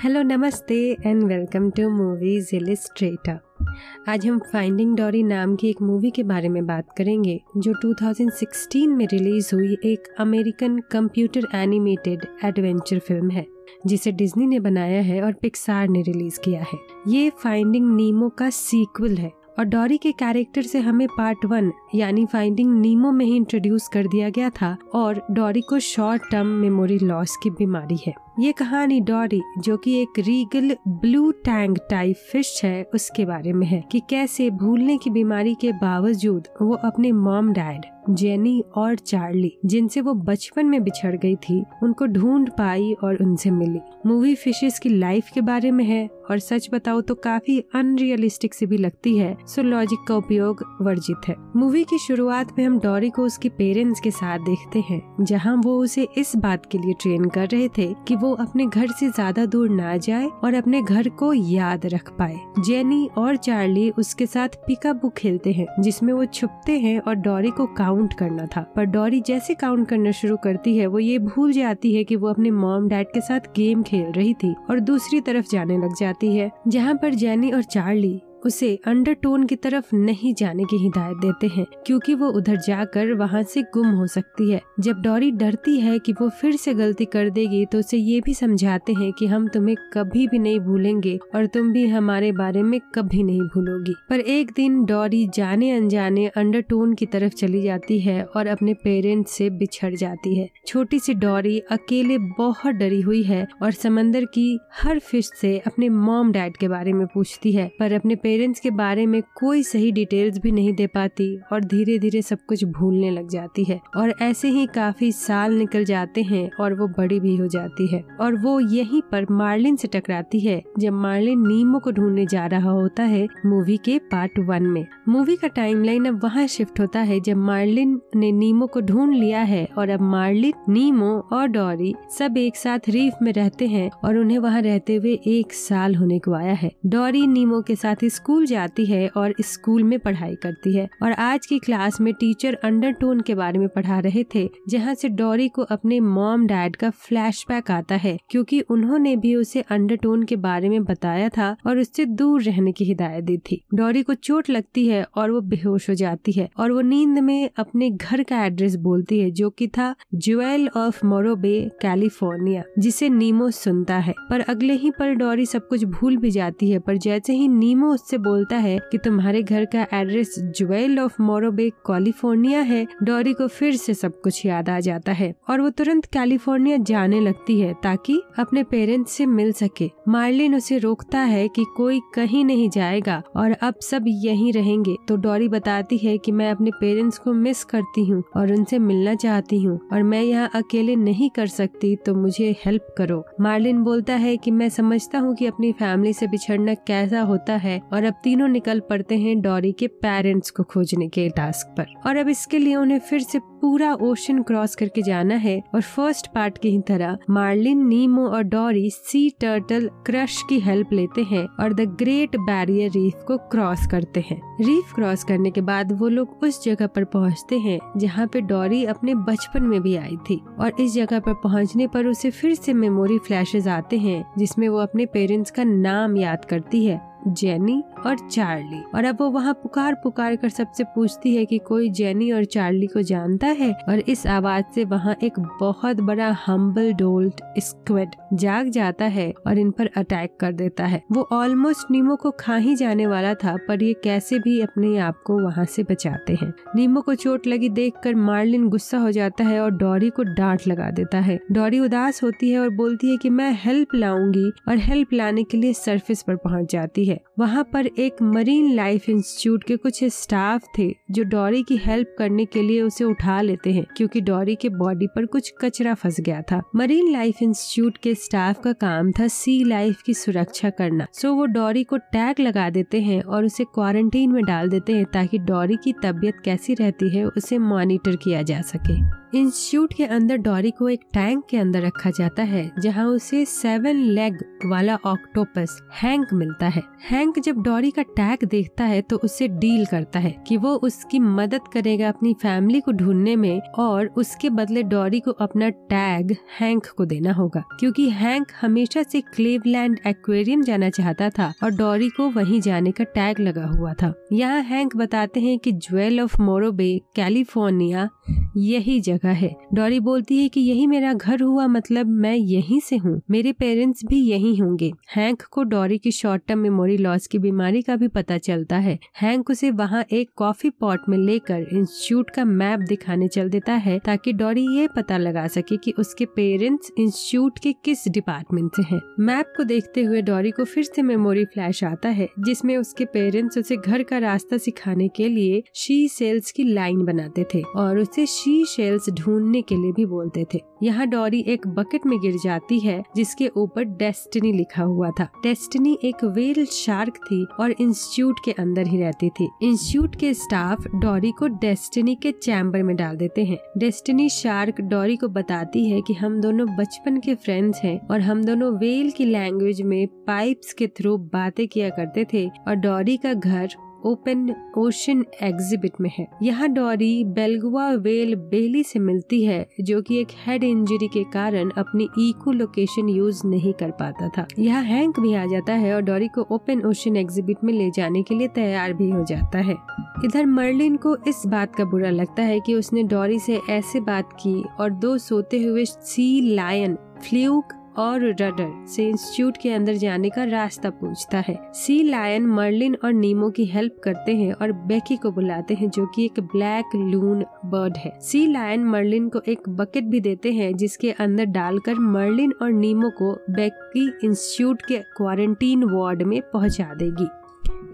Hello नमस्ते and welcome to movies illustrator. आज हम फाइंडिंग डॉरी नाम की एक मूवी के बारे में बात करेंगे जो 2016 में रिलीज़ हुई एक American computer animated adventure film है जिसे डिज्नी ने बनाया है और पिक्सार ने रिलीज़ किया है। ये फाइंडिंग नीमो का सीक्वल है और डॉरी के कैरेक्टर से हमें पार्ट 1 यानी फाइंडिंग नीमो में ही इंट्रोड्यूस कर दिया गया था और डॉरी को शॉर्ट टर्म मेमोरी लॉस की बीमारी है। ये कहानी डॉरी जो कि एक regal blue tang type fish है उसके बारे में है कि कैसे भूलने की बीमारी के बावजूद वो अपने मॉम डैड जेनी और चार्ली जिनसे वो बचपन में बिछड़ गई थी उनको ढूंढ पाई और उनसे मिली। मूवी फिशेस की लाइफ के बारे में है और सच बताओ तो काफी अनरियलिस्टिक सी भी लगती है, सो लॉजिक का उपयोग वर्जित है। मूवी की शुरुआत में हम डॉरी को उसके पेरेंट्स के साथ देखते हैं जहाँ वो उसे इस बात के लिए ट्रेन कर रहे थे कि वो अपने घर से ज्यादा दूर ना जाए और अपने घर को याद रख पाए। जेनी और चार्ली उसके साथ पिकाबू खेलते हैं जिसमें वो छुपते हैं और डॉरी को काउंट करना था, पर डॉरी जैसे काउंट करना शुरू करती है वो ये भूल जाती है कि वो अपने मॉम डैड के साथ गेम खेल रही थी और दूसरी तरफ जाने लग जाती है जहाँ पर जेनी और चार्ली उसे अंडरटोन की तरफ नहीं जाने की हिदायत देते हैं क्योंकि वो उधर जाकर वहाँ से गुम हो सकती है। जब डॉरी डरती है कि वो फिर से गलती कर देगी तो उसे ये भी समझाते हैं कि हम तुम्हें कभी भी नहीं भूलेंगे और तुम भी हमारे बारे में कभी नहीं भूलोगी। पर एक दिन डॉरी जाने अनजाने अंडरटोन की तरफ चली जाती है और अपने पेरेंट्स से बिछड़ जाती है। छोटी सी डॉरी अकेले बहुत डरी हुई है और समंदर की हर फिश से अपने मॉम डैड के बारे में पूछती है पर अपने पेरेंट्स के बारे में कोई सही डिटेल्स भी नहीं दे पाती और धीरे धीरे सब कुछ भूलने लग जाती है और ऐसे ही काफी साल निकल जाते हैं और वो बड़ी भी हो जाती है और वो यहीं पर मार्लिन से टकराती है जब मार्लिन नीमो को ढूंढने जा रहा होता है। मूवी के पार्ट 1 में मूवी का टाइमलाइन अब वहाँ शिफ्ट होता है जब मार्लिन ने नीमो को ढूंढ लिया है और अब मार्लिन, नीमो और डॉरी सब एक साथ रीफ में रहते हैं और उन्हें वहाँ रहते हुए 1 साल होने को आया है। डॉरी नीमो के साथ स्कूल जाती है और स्कूल में पढ़ाई करती है और आज की क्लास में टीचर अंडरटोन के बारे में पढ़ा रहे थे जहाँ से डॉरी को अपने मॉम डैड का फ्लैशबैक आता है क्योंकि उन्होंने भी उसे अंडरटोन के बारे में बताया था और उससे दूर रहने की हिदायत दी थी। डॉरी को चोट लगती है और वो बेहोश हो जाती है और वो नींद में अपने घर का एड्रेस बोलती है जो कि था ज्वेल ऑफ मोरो बे, कैलिफोर्निया, जिसे नीमो सुनता है। पर अगले ही पल डॉरी सब कुछ भूल भी जाती है पर जैसे ही नीमो से बोलता है कि तुम्हारे घर का एड्रेस ज्वेल ऑफ मोरो बे, कैलिफोर्निया है, डॉरी को फिर से सब कुछ याद आ जाता है और वो तुरंत कैलिफोर्निया जाने लगती है ताकि अपने पेरेंट्स से मिल सके। मार्लिन उसे रोकता है कि कोई कहीं नहीं जाएगा और अब सब यहीं रहेंगे तो डॉरी बताती है कि मैं अपने पेरेंट्स को मिस करती हूँ और उनसे मिलना चाहती हूँ और मैं यहाँ अकेले नहीं कर सकती तो मुझे हेल्प करो। मार्लिन बोलता है कि मैं समझता हूँ कि अपनी फैमिली से बिछड़ना कैसा होता है और अब तीनों निकल पड़ते हैं डॉरी के पेरेंट्स को खोजने के टास्क पर और अब इसके लिए उन्हें फिर से पूरा ओशन क्रॉस करके जाना है और फर्स्ट पार्ट की ही तरह मार्लिन, नीमो और डॉरी सी टर्टल क्रश की हेल्प लेते हैं और द ग्रेट बैरियर रीफ को क्रॉस करते हैं। रीफ क्रॉस करने के बाद वो लोग उस जगह पर पहुंचते हैं जहाँ पे डॉरी अपने बचपन में भी आई थी और इस जगह पर पहुंचने पर उसे फिर से मेमोरी फ्लैशेस आते हैं जिसमें वो अपने पेरेंट्स का नाम याद करती है, जेनी और चार्ली, और अब वो वहाँ पुकार कर सबसे पूछती है कि कोई जेनी और चार्ली को जानता है और इस आवाज से वहाँ एक बहुत बड़ा हम्बल डोल्ट स्क्विड जाग जाता है और इन पर अटैक कर देता है। वो ऑलमोस्ट नीमो को खा ही जाने वाला था पर ये कैसे भी अपने आप को वहाँ से बचाते हैं। नीमो को चोट लगी देखकर मार्लिन गुस्सा हो जाता है और डॉरी को डांट लगा देता है। डॉरी उदास होती है और बोलती है कि मैं हेल्प लाऊंगी और हेल्प लाने के लिए सरफेस पर पहुँच जाती है। वहाँ पर एक मरीन लाइफ इंस्टीट्यूट के कुछ स्टाफ थे जो डॉरी की हेल्प करने के लिए उसे उठा लेते हैं क्योंकि डॉरी के बॉडी पर कुछ कचरा फंस गया था। मरीन लाइफ इंस्टीट्यूट के स्टाफ का काम था सी लाइफ की सुरक्षा करना, सो वो डॉरी को टैग लगा देते हैं और उसे क्वारंटीन में डाल देते हैं ताकि डॉरी की तबीयत कैसी रहती है उसे मॉनिटर किया जा सके। इंस्टीट्यूट के अंदर डॉरी को एक टैंक के अंदर रखा जाता है जहां उसे 7 लेग वाला ऑक्टोपस हैंक मिलता है। हैंक जब डॉरी का टैग देखता है तो उससे डील करता है कि वो उसकी मदद करेगा अपनी फैमिली को ढूंढने में और उसके बदले डॉरी को अपना टैग हैंक को देना होगा, क्योंकि हैंक हमेशा से क्लीवलैंड एक्वेरियम जाना चाहता था और डॉरी को वहीं जाने का टैग लगा हुआ था। यहाँ हैंक बताते हैं कि ज्वेल ऑफ मोरो बे कैलिफोर्निया यही जगह है। डॉरी बोलती है कि यही मेरा घर हुआ, मतलब मैं यहीं से हूँ, मेरे पेरेंट्स भी यहीं होंगे। हैंक को डॉरी की शॉर्ट टर्म मेमोरी लॉस की बीमारी का भी पता चलता है। हैंक उसे वहाँ एक कॉफी पॉट में लेकर इंस्टीट्यूट का मैप दिखाने चल देता है ताकि डॉरी ये पता लगा सके कि उसके पेरेंट्स इंस्टीट्यूट के किस डिपार्टमेंट से हैं। मैप को देखते हुए डॉरी को फिर से मेमोरी फ्लैश आता है जिसमें उसके पेरेंट्स उसे घर का रास्ता सिखाने के लिए शी सेल्स की लाइन बनाते थे और उसे शी शेल्स ढूंढने के लिए भी बोलते थे। यहाँ डॉरी एक बकेट में गिर जाती है जिसके ऊपर डेस्टिनी लिखा हुआ था। डेस्टिनी एक व्हेल शार्क थी और इंस्टीट्यूट के अंदर ही रहती थी। इंस्टीट्यूट के स्टाफ डॉरी को डेस्टिनी के चैम्बर में डाल देते हैं। डेस्टिनी शार्क डॉरी को बताती है कि हम दोनों बचपन के फ्रेंड्स हैं और हम दोनों व्हेल की लैंग्वेज में पाइप्स के थ्रू बातें किया करते थे और डॉरी का घर ओपन ओशन एग्जिबिट में है। यहाँ डॉरी बेलगुआ वेल बेली से मिलती है जो कि एक हेड इंजरी के कारण अपनी इको लोकेशन यूज नहीं कर पाता था। यहाँ हैंक भी आ जाता है और डॉरी को ओपन ओशन एग्जिबिट में ले जाने के लिए तैयार भी हो जाता है। इधर मर्लिन को इस बात का बुरा लगता है कि उसने डॉरी से ऐसे बात की और 2 सोते हुए सी लायन फ्ल्यूक और रडर से इंस्टीट्यूट के अंदर जाने का रास्ता पूछता है। सी लायन मर्लिन और नीमो की हेल्प करते हैं और बेकी को बुलाते हैं जो कि एक ब्लैक लून बर्ड है। सी लायन मर्लिन को एक बकेट भी देते हैं जिसके अंदर डालकर मर्लिन और नीमो को बेकी इंस्टीट्यूट के क्वारंटीन वार्ड में पहुंचा देगी।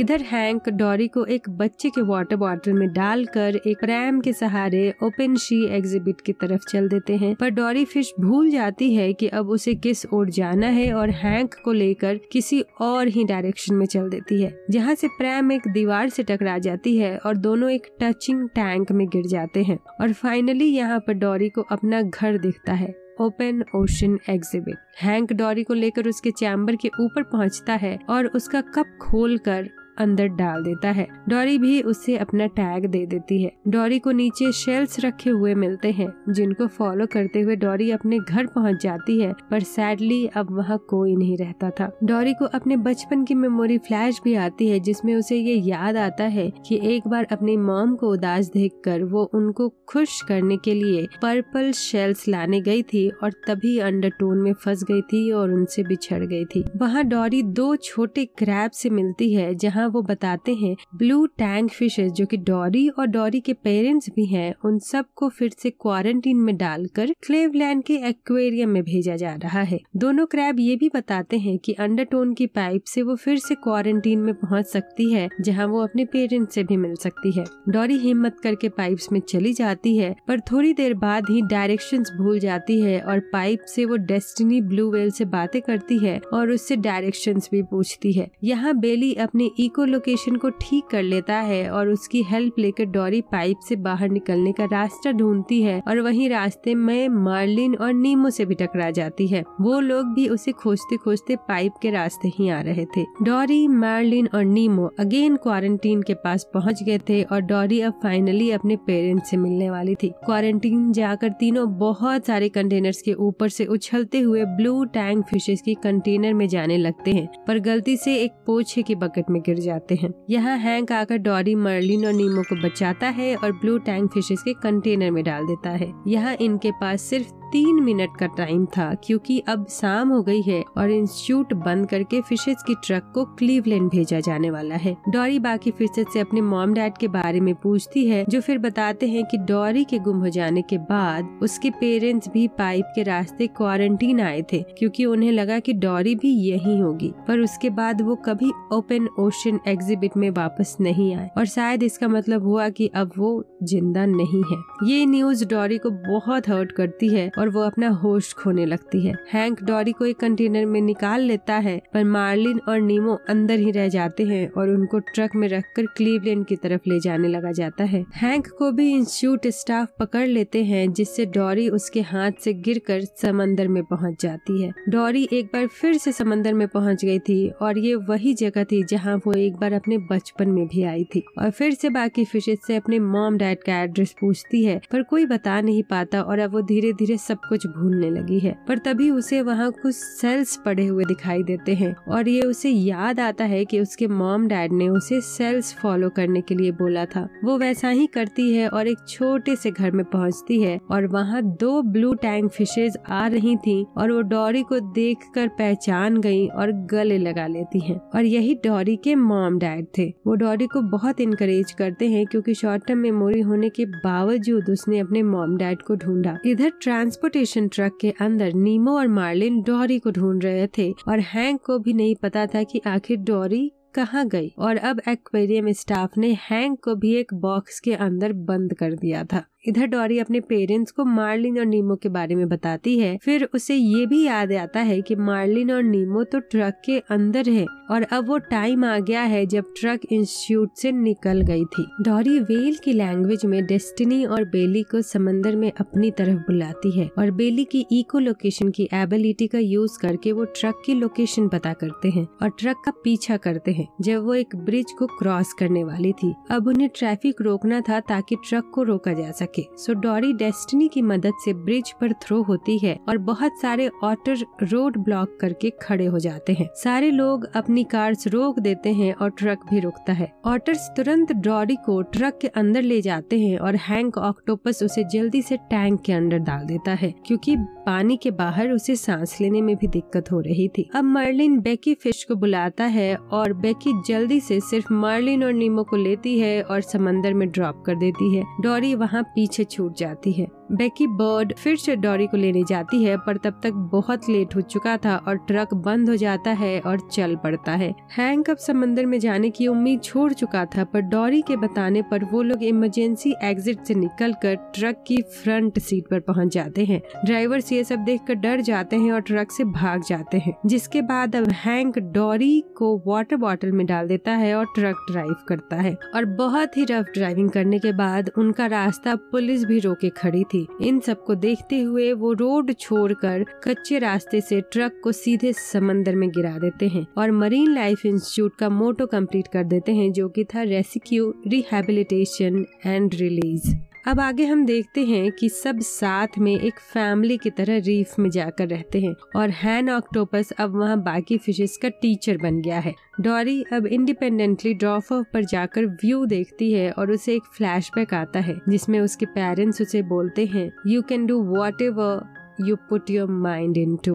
इधर हैंक डॉरी को एक बच्चे के वाटर बॉटल में डालकर एक रैम के सहारे ओपन शी एग्जिबिट की तरफ चल देते हैं, पर डॉरी फिश भूल जाती है कि अब उसे किस ओर जाना है और हैंक को लेकर किसी और ही डायरेक्शन में चल देती है, जहां से प्रैम एक दीवार से टकरा जाती है और दोनों एक टचिंग टैंक में गिर जाते हैं। और फाइनली यहाँ पर डॉरी को अपना घर दिखता है, open ocean exhibit. Hank Dory को लेकर उसके चैम्बर के ऊपर पहुंचता है और उसका कप खोलकर अंदर डाल देता है। डॉरी भी उसे अपना टैग दे देती है। डॉरी को नीचे शेल्स रखे हुए मिलते हैं जिनको फॉलो करते हुए डॉरी अपने घर पहुंच जाती है, पर सैडली अब वहां कोई नहीं रहता था। डॉरी को अपने बचपन की मेमोरी फ्लैश भी आती है जिसमें उसे ये याद आता है कि एक बार अपनी मॉम को उदास देखकर वो उनको खुश करने के लिए पर्पल शेल्स लाने गई थी और तभी अंडरटोन में फंस गई थी और उनसे बिछड़ गई थी। वहाँ डॉरी 2 छोटे क्रैब से मिलती है जहाँ वो बताते हैं ब्लू टैंक फिशेस जो कि डॉरी और डॉरी के पेरेंट्स भी हैं, उन सबको फिर से क्वारंटीन में डालकर क्लेवलैंड के एक्वेरियम में भेजा जा रहा है। दोनों क्रैब ये भी बताते हैं कि अंडरटोन की पाइप से वो फिर से क्वारंटीन में पहुंच सकती है जहां वो अपने पेरेंट्स से भी मिल सकती है। डॉरी हिम्मत करके पाइप में चली जाती है, पर थोड़ी देर बाद ही डायरेक्शन भूल जाती है और पाइप से वो डेस्टिनी ब्लू व्हेल से बातें करती है और उससे डायरेक्शन भी पूछती है। यहाँ बेली अपने को लोकेशन को ठीक कर लेता है और उसकी हेल्प लेकर डॉरी पाइप से बाहर निकलने का रास्ता ढूंढती है और वहीं रास्ते में मार्लिन और नीमो से भी टकरा जाती है। वो लोग भी उसे खोजते खोजते पाइप के रास्ते ही आ रहे थे। डॉरी, मार्लिन और नीमो अगेन क्वारंटीन के पास पहुंच गए थे और डॉरी अब फाइनली अपने पेरेंट्स से मिलने वाली थी। क्वारंटीन जाकर तीनों बहुत सारे कंटेनर्स के ऊपर से उछलते हुए ब्लू टैंक फिशेस की कंटेनर में जाने लगते हैं, पर गलती से एक पोछे की बकेट में गिर जाते हैं। यहाँ हैंक आकर डॉरी, मर्लिन और नीमो को बचाता है और ब्लू टैंक फिशेस के कंटेनर में डाल देता है। यहाँ इनके पास सिर्फ 3 मिनट का टाइम था क्योंकि अब शाम हो गई है और इंस्टीट्यूट बंद करके फिशेस की ट्रक को क्लीवलैंड भेजा जाने वाला है। डॉरी बाकी फिशेस से अपने मॉम डैड के बारे में पूछती है जो फिर बताते हैं कि डॉरी के गुम हो जाने के बाद उसके पेरेंट्स भी पाइप के रास्ते क्वारंटीन आए थे क्योंकि उन्हें लगा कि डॉरी भी यही होगी, पर उसके बाद वो कभी ओपन ओशन एग्जिबिट में वापस नहीं आए और शायद इसका मतलब हुआ कि अब वो जिंदा नहीं है। ये न्यूज डॉरी को बहुत हर्ट करती है और वो अपना होश खोने लगती है। हैंक डॉरी को एक कंटेनर में निकाल लेता है पर मार्लिन और नीमो अंदर ही रह जाते हैं और उनको ट्रक में रखकर क्लीवलैंड की तरफ ले जाने लगा जाता है। हैंक को भी इंस्टीट्यूट स्टाफ पकड़ लेते हैं जिससे डॉरी उसके हाथ से गिरकर समंदर में पहुंच जाती है। डॉरी एक बार फिर से समंदर में पहुंच गई थी और ये वही जगह थी जहां वो एक बार अपने बचपन में भी आई थी और फिर से बाकी फिशेज से अपने मॉम डैड का एड्रेस पूछती है पर कोई बता नहीं पाता और अब वो धीरे धीरे सब कुछ भूलने लगी है। पर तभी उसे वहाँ कुछ सेल्स पड़े हुए दिखाई देते हैं और ये उसे याद आता है कि उसके मॉम डैड ने उसे सेल्स फॉलो करने के लिए बोला था। वो वैसा ही करती है और एक छोटे से घर में पहुंचती है और वहाँ दो ब्लू टैंग फिशेज आ रही थी और वो डॉरी को देखकर पहचान गई और गले लगा लेती हैं और यही डॉरी के मॉम डैड थे। वो डॉरी को बहुत इनकरेज करते हैं क्योंकि शॉर्ट टर्म मेमोरी होने के बावजूद उसने अपने मॉम डैड को ढूंढा। इधर ट्रांसपोर्टेशन ट्रक के अंदर नीमो और मार्लिन डॉरी को ढूंढ रहे थे और हैंक को भी नहीं पता था कि आखिर डॉरी कहाँ गई और अब एक्वेरियम स्टाफ ने हैंक को भी एक बॉक्स के अंदर बंद कर दिया था। इधर डॉरी अपने पेरेंट्स को मार्लिन और नीमो के बारे में बताती है। फिर उसे ये भी याद आता है कि मार्लिन और नीमो तो ट्रक के अंदर है और अब वो टाइम आ गया है जब ट्रक इंस्टीट्यूट से निकल गई थी। डॉरी वेल की लैंग्वेज में डेस्टिनी और बेली को समंदर में अपनी तरफ बुलाती है और बेली की इको लोकेशन की एबिलिटी का यूज करके वो ट्रक की लोकेशन पता करते हैं और ट्रक का पीछा करते हैं जब वो एक ब्रिज को क्रॉस करने वाली थी। अब उन्हें ट्रैफिक रोकना था ताकि ट्रक को रोका जा सके। सो डॉरी डेस्टिनी की मदद से ब्रिज पर थ्रो होती है और बहुत सारे ऑटर रोड ब्लॉक करके खड़े हो जाते हैं। सारे लोग अपनी कार्स रोक देते हैं और ट्रक भी रुकता है। ऑटर्स तुरंत डॉरी को ट्रक के अंदर ले जाते हैं और हैंक ऑक्टोपस उसे जल्दी से टैंक के अंदर डाल देता है क्योंकि पानी के बाहर उसे सांस लेने में भी दिक्कत हो रही थी। अब मार्लिन बेकी फिश को बुलाता है और बेकी जल्दी से सिर्फ मार्लिन और नीमो को लेती है और समंदर में ड्रॉप कर देती है। डॉरी वहाँ पीछे छूट जाती है। बेकी बर्ड फिर से डॉरी को लेने जाती है पर तब तक बहुत लेट हो चुका था और ट्रक बंद हो जाता है और चल पड़ता है। हैंक अब समंदर में जाने की उम्मीद छोड़ चुका था पर डॉरी के बताने पर वो लोग इमरजेंसी एग्जिट से निकलकर ट्रक की फ्रंट सीट पर पहुंच जाते हैं। ड्राइवर्स ये सब देखकर डर जाते हैं और ट्रक से भाग जाते हैं जिसके बाद अब हैंक डॉरी को वाटर बॉटल में डाल देता है और ट्रक ड्राइव करता है और बहुत ही रफ ड्राइविंग करने के बाद उनका रास्ता पुलिस भी रोके खड़ी थी। इन सब को देखते हुए वो रोड छोड़कर कच्चे रास्ते से ट्रक को सीधे समंदर में गिरा देते हैं और मरीन लाइफ इंस्टीट्यूट का मोटो कंप्लीट कर देते हैं जो कि था रेस्क्यू, रिहैबिलिटेशन एंड रिलीज। अब आगे हम देखते हैं कि सब साथ में एक फैमिली की तरह रीफ में जाकर रहते हैं और हैन ऑक्टोपस अब वहाँ बाकी फिशेस का टीचर बन गया है। डॉरी अब इंडिपेंडेंटली ड्रॉप ऑफ पर जाकर व्यू देखती है और उसे एक फ्लैशबैक आता है जिसमें उसके पेरेंट्स उसे बोलते हैं you can do whatever you put your mind into.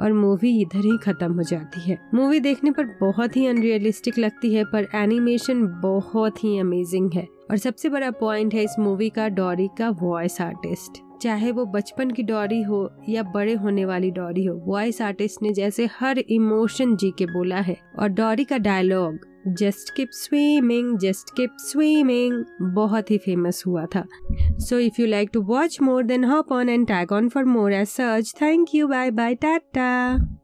और मूवी इधर ही खत्म हो जाती है। मूवी देखने पर बहुत ही अनरियलिस्टिक लगती है पर एनिमेशन बहुत ही अमेजिंग है और सबसे बड़ा पॉइंट है इस मूवी का डॉरी का वॉइस आर्टिस्ट। चाहे वो बचपन की डॉरी हो या बड़े होने वाली डॉरी हो, वॉइस आर्टिस्ट ने जैसे हर इमोशन जी के बोला है। और डॉरी का डायलॉग जस्ट कीप स्विमिंग बहुत ही फेमस हुआ था। So if you like to watch more then hop on and tag on for more as search. Thank you, bye bye, Tata.